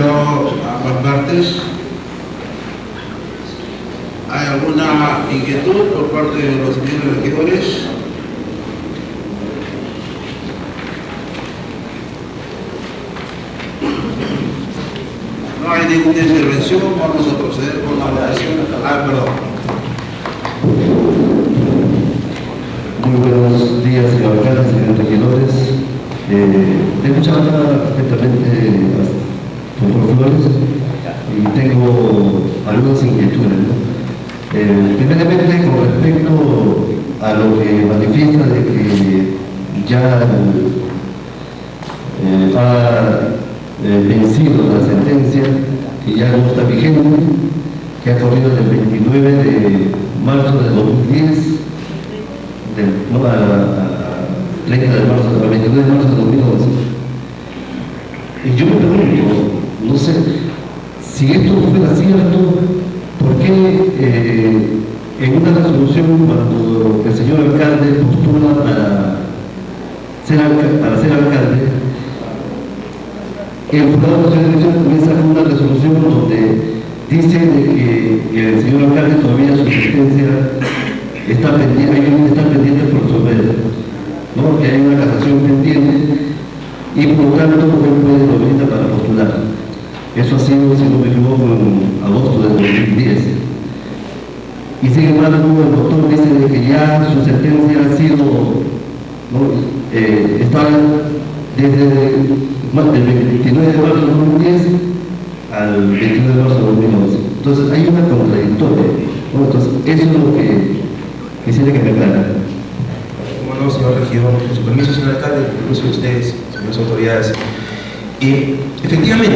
escuchó ambas partes. ¿Hay alguna inquietud por parte de los señores regidores? No hay ninguna intervención, vamos a proceder con la votación. Muy buenos días, señor alcalde, señores regidores. De mucha manera, perfectamente por profesores, y tengo algunas inquietudes, ¿no? Primeramente, con respecto a lo que manifiesta de que ya ha vencido la sentencia, que ya no está vigente, que ha corrido del 29 de marzo de 2010 a 30 de marzo, al 29 de marzo de 2011. Y yo me pregunto, no sé, si esto fuera cierto, ¿por qué en una resolución, cuando el señor alcalde postula para ser alcalde, el Jurado Nacional de Elecciones comienza con una resolución donde dice que el señor alcalde todavía su sentencia está pendiente, hay un estar pendiente por resolver, ¿no? Que hay una casación pendiente y por lo tanto no puede solicitar para postular? Eso ha sido, si no me equivoco, en agosto de 2010. Y sin embargo, el doctor dice de que ya su sentencia ha sido, ¿no? Está desde el 29 de marzo de 2010 al 29 de marzo de 2011. Entonces, hay una contradictoria, ¿no? Entonces, eso es lo que quisiera que me aclara. Bueno, señor regidor, con su permiso, señor alcalde, incluso ustedes, señores autoridades. Efectivamente,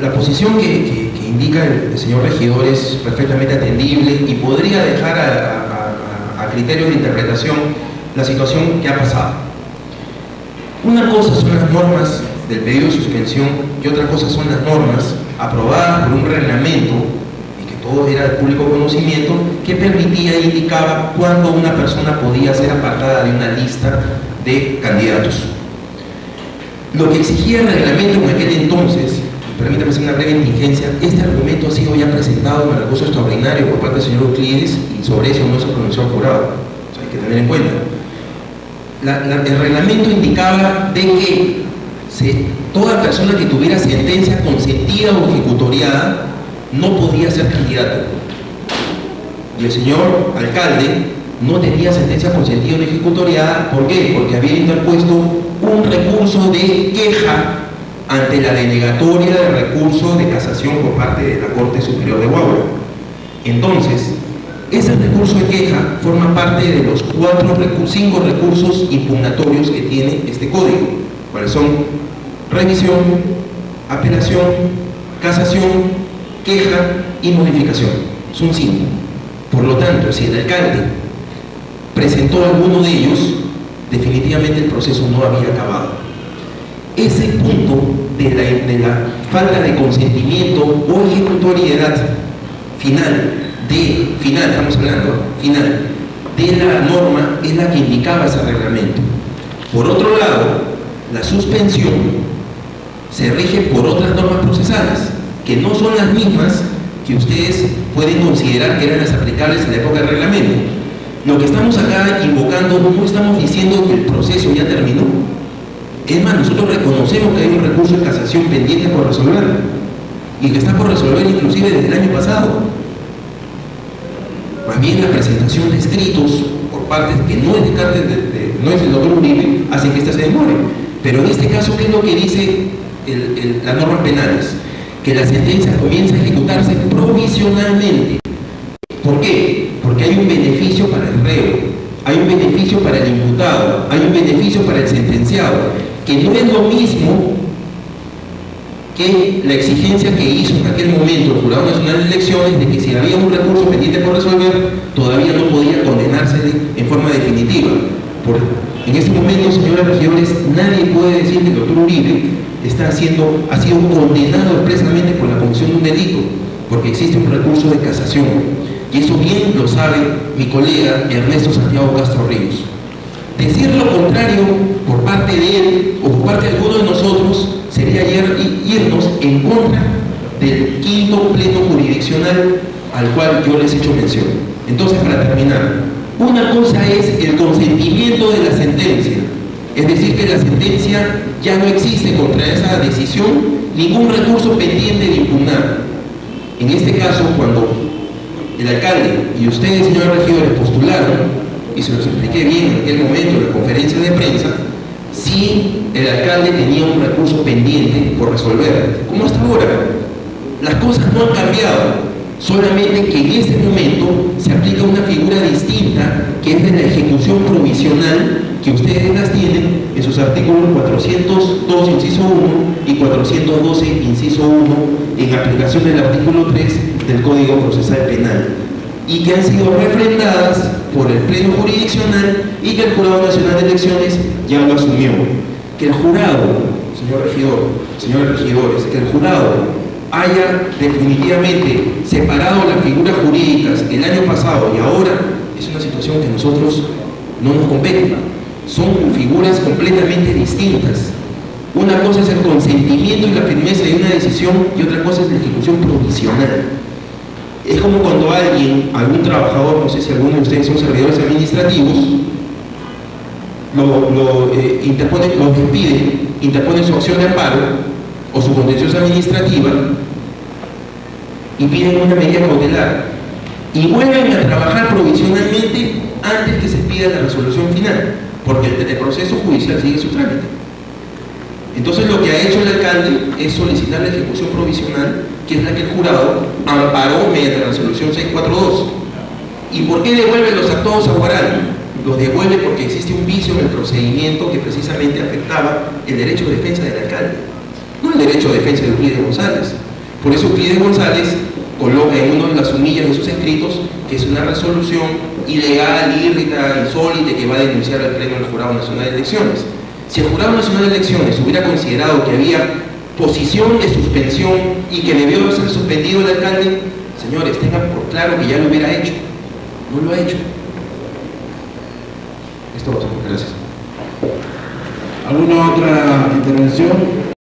la posición que indica el señor regidor es perfectamente atendible y podría dejar a criterio de interpretación la situación que ha pasado. Una cosa son las normas del pedido de suspensión y otra cosa son las normas aprobadas por un reglamento, y que todo era de público conocimiento, que permitía e indicaba cuándo una persona podía ser apartada de una lista de candidatos. Lo que exigía el reglamento en aquel entonces, permítame hacer una breve indigencia, este argumento ha sido ya presentado en el recurso extraordinario por parte del señor Euclides y sobre eso no se pronunció el jurado. O sea, hay que tener en cuenta. El reglamento indicaba de que toda persona que tuviera sentencia consentida o ejecutoriada no podía ser candidato. Y el señor alcalde no tenía sentencia consentida o ejecutoriada, ¿por qué? Porque había interpuesto un recurso de queja ante la denegatoria del recurso de casación por parte de la Corte Superior de Huaral. Entonces, ese recurso de queja forma parte de los 5 recursos impugnatorios que tiene este código, cuáles son revisión, apelación, casación, queja y modificación. Son 5. Por lo tanto, si el alcalde presentó alguno de ellos, definitivamente el proceso no había acabado. Ese punto de la falta de consentimiento o ejecutoriedad final de la norma es la que indicaba ese reglamento. Por otro lado, la suspensión se rige por otras normas procesales que no son las mismas que ustedes pueden considerar que eran las aplicables en la época del reglamento. Lo que estamos acá invocando, no estamos diciendo que el proceso ya terminó. Es más, nosotros reconocemos que hay un recurso de casación pendiente por resolver y que está por resolver inclusive desde el año pasado. Más bien la presentación de escritos por partes que no es el doctor Uribe hace que ésta se demore. Pero en este caso, ¿qué es lo que dice las normas penales? Que la sentencia comienza a ejecutarse provisionalmente. ¿Por qué? Porque hay un beneficio para el reo, hay un beneficio para el imputado, hay un beneficio para el sentenciado, que no es lo mismo que la exigencia que hizo en aquel momento el Jurado Nacional de Elecciones de que si había un recurso pendiente por resolver, todavía no podía condenarse en forma definitiva. En este momento, señoras y señores, nadie puede decir que el doctor Uribe ha sido condenado expresamente por la comisión de un delito, porque existe un recurso de casación. Y eso bien lo sabe mi colega Ernesto Santiago Castro Ríos. Decir lo contrario por parte de él o por parte de alguno de nosotros sería irnos en contra del quinto pleno jurisdiccional al cual yo les he hecho mención. Entonces, para terminar, una cosa es el consentimiento de la sentencia, es decir, que la sentencia ya no existe contra esa decisión, ningún recurso pendiente de impugnar. En este caso, cuando el alcalde y ustedes, señores regidores, postularon, y se los expliqué bien en aquel momento en la conferencia de prensa, si el alcalde tenía un recurso pendiente por resolver. Como hasta ahora, las cosas no han cambiado, solamente que en este momento se aplica una figura distinta, que es de la ejecución provisional, que ustedes las tienen en sus artículos 402, inciso 1, y 412, inciso 1, en aplicación del artículo 3 del Código Procesal Penal, y que han sido refrendadas por el Pleno Jurisdiccional y que el Jurado Nacional de Elecciones ya lo asumió. Que el jurado, señor regidor, señores regidores, que el jurado haya definitivamente separado las figuras jurídicas el año pasado y ahora, es una situación que a nosotros no nos compete. Son figuras completamente distintas. Una cosa es el consentimiento y la firmeza de una decisión y otra cosa es la ejecución provisional. Es como cuando alguien, algún trabajador, no sé si alguno de ustedes son servidores administrativos, lo despide, interpone su acción de amparo o su contenciosa administrativa y piden una medida cautelar y vuelven a trabajar provisionalmente antes que se pida la resolución final, porque el proceso judicial sigue su trámite. Entonces, lo que ha hecho el alcalde es solicitar la ejecución provisional, que es la que el jurado amparó mediante la resolución 642. ¿Y por qué devuelve los actos a Huaral? Los devuelve porque existe un vicio en el procedimiento que precisamente afectaba el derecho de defensa del alcalde, no el derecho de defensa de Euclides González. Por eso Euclides González coloca en una de las humillas de sus escritos que es una resolución ilegal, irrita, insólita, que va a denunciar al Pleno del Jurado Nacional de Elecciones. Si el Jurado Nacional de Elecciones hubiera considerado que había posición de suspensión y que debió ser suspendido el alcalde, señores, tengan por claro que ya lo hubiera hecho. No lo ha hecho. Esto va a ser. Gracias. ¿Alguna otra intervención?